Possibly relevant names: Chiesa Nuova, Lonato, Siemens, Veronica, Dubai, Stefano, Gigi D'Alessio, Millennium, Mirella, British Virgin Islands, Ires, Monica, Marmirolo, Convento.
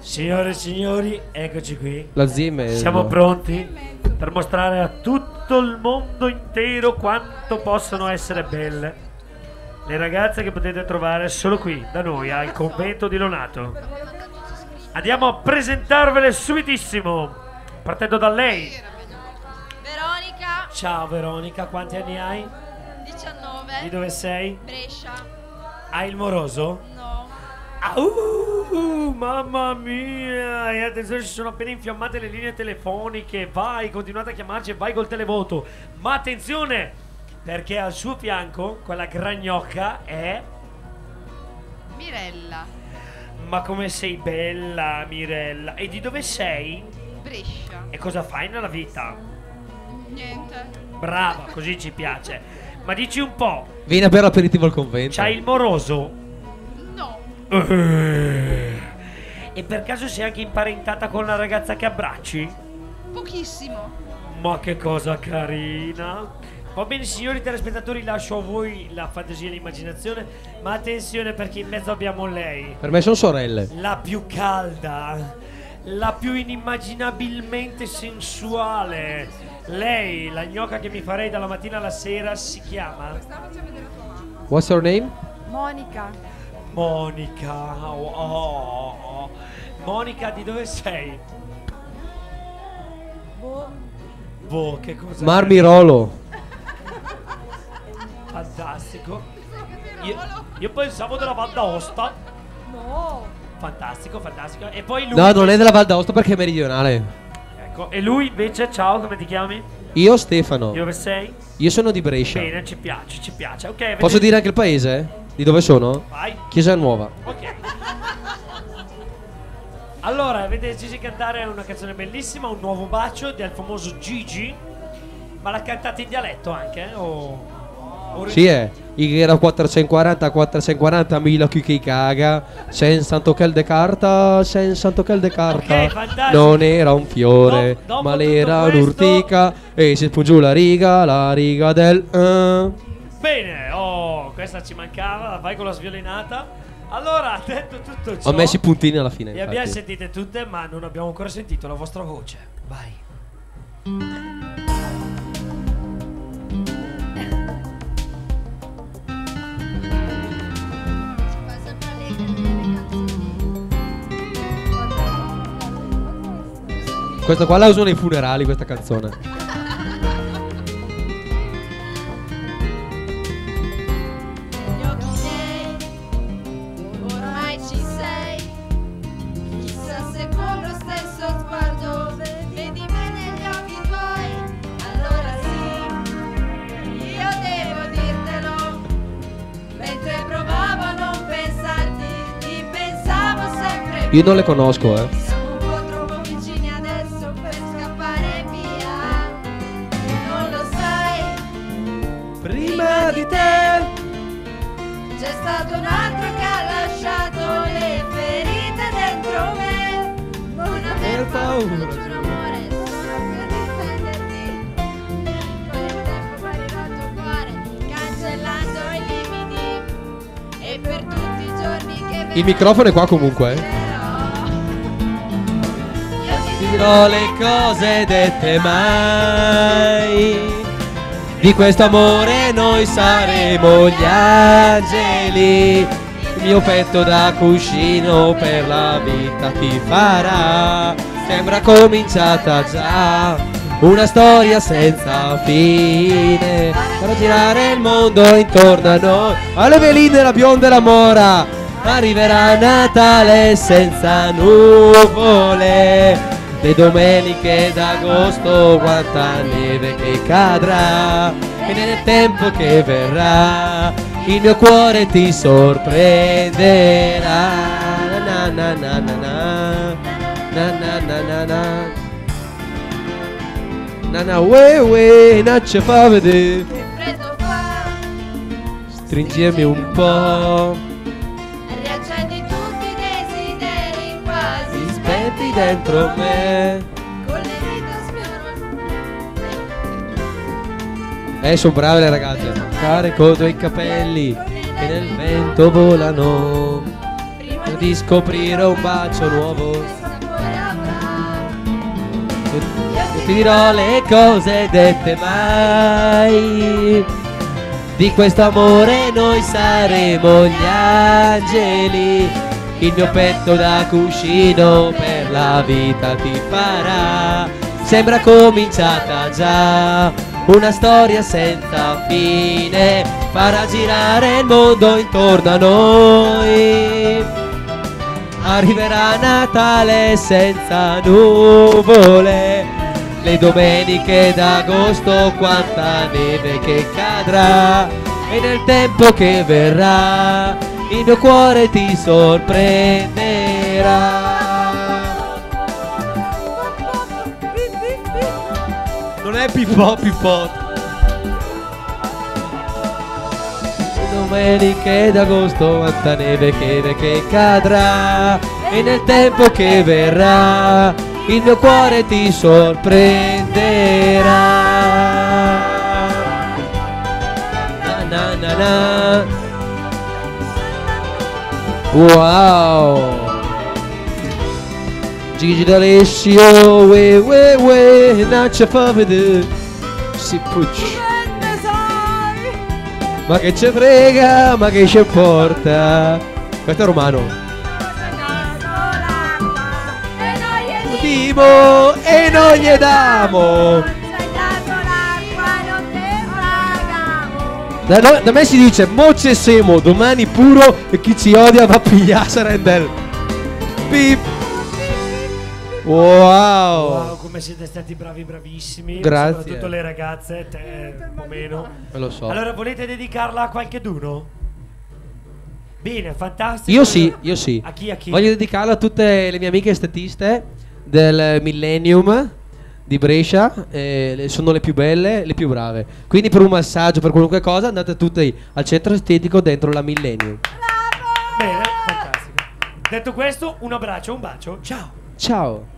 Signore e signori, eccoci qui. La Siemens. Siamo pronti per mostrare a tutto il mondo intero quanto possono essere belle le ragazze che potete trovare solo qui da noi al convento di Lonato. Andiamo a presentarvele subitissimo, partendo da lei. Veronica. Ciao Veronica, quanti anni hai? 19. Di dove sei? Brescia. Hai il moroso? No. Mamma mia, e attenzione, ci sono appena infiammate le linee telefoniche. Vai, continuate a chiamarci e vai col televoto. Ma attenzione, perché al suo fianco quella gragnocca è Mirella. Ma come sei bella, Mirella. E di dove sei? Brescia. E cosa fai nella vita? Niente. Brava, così ci piace. Ma dici un po', vieni a bere l'aperitivo al convento. C'hai il moroso? E per caso sei anche imparentata con la ragazza che abbracci? Pochissimo. Ma che cosa carina. Va bene signori telespettatori, lascio a voi la fantasia e l'immaginazione. Ma attenzione, perché in mezzo abbiamo lei. Per me sono sorelle. La più calda, la più inimmaginabilmente sensuale. Lei, la gnocca che mi farei dalla mattina alla sera, si chiama... What's your name? Monica. Monica, oh. Monica, di dove sei? Boh, che cosa? Marmirolo. Fantastico. Io pensavo della Val d'Aosta. No. Fantastico, fantastico. E poi lui... No, non è della Val d'Aosta perché è meridionale. Ecco. E lui invece, ciao, come ti chiami? Io Stefano. Di dove sei? Io sono di Brescia. Bene, ci piace, ci piace. Okay, vedete... Posso dire anche il paese? Di dove sono? Vai. Chiesa Nuova. Ok. Allora, avete deciso di cantare una canzone bellissima, Un nuovo bacio, del famoso Gigi. Ma la cantate in dialetto anche? O sì, è. Era 440, 440, mila chi che caga. Senza toccare de carta, senza toccare de carta. Okay, non era un fiore, no, ma l'era un'urtica. E si spugiù la riga del... Bene, oh, questa ci mancava, vai con la sviolinata. Allora, detto tutto ciò, ho messo i puntini alla fine. Le abbiamo sentite tutte, ma non abbiamo ancora sentito la vostra voce. Vai. Questa qua la uso nei funerali, questa canzone. Io non le conosco, Siamo un po' troppo vicini adesso per scappare via. Non lo sai, prima di te c'è stato un altro che ha lasciato le ferite dentro me. Non aver paura, giuro amore, sono per difenderti. Con il tempo morirò il tuo cuore, cancellando i limiti. E per tutti i giorni che verrà. Il microfono è qua comunque, dirò le cose dette mai. Di questo amore noi saremo gli angeli. Il mio petto da cuscino per la vita ti farà. Sembra cominciata già una storia senza fine. Farò girare il mondo intorno a noi. Alle veline la bionda e la mora. Arriverà Natale senza nuvole. Le domeniche d'agosto, quanta neve che cadrà. E nel tempo che verrà, il mio cuore ti sorprenderà. Na na na na na. Na na na na na. Na na we we, na ce fa vedere. Che freddo fa. Stringimi un po'. Riaccendi tutti i desideri quasi spenti dentro me. Sono brave le ragazze. Carico coi capelli che nel vento volano. Prima di scoprire un bacio nuovo. Io ti dirò le cose dette mai, di questo amore noi saremo gli angeli. Il mio petto da cuscino per la vita ti farà. Sembra cominciata già una storia senza fine, farà girare il mondo intorno a noi. Arriverà Natale senza nuvole, le domeniche d'agosto quanta neve che cadrà. E nel tempo che verrà il mio cuore ti sorprenderà. Non è Pippo. Domeniche d'agosto, quanta neve che cadrà. E nel tempo che verrà, il mio cuore ti sorprenderà. Na na na. Wow. Gigi D'Alessio, we we we, naccia fa vedere, si pucci. Ma che ce frega, ma che ce importa. Questo è romano. Dimo e noi gli damo. Da me si dice moce semo, domani puro, e chi ci odia va a pigliarsi rendel. Pip. Wow, come siete stati bravi, bravissimi. Grazie. Soprattutto le ragazze, te un po' meno. Lo so. Allora, volete dedicarla a qualcheduno? Bene, fantastico. Io sì. A chi? Voglio dedicarla a tutte le mie amiche estetiste del Millennium di Brescia. Sono le più belle, le più brave. Quindi per un massaggio, per qualunque cosa, andate tutte al centro estetico dentro la Millennium. Bravo! Bene, fantastico. Detto questo, un abbraccio, un bacio. Ciao.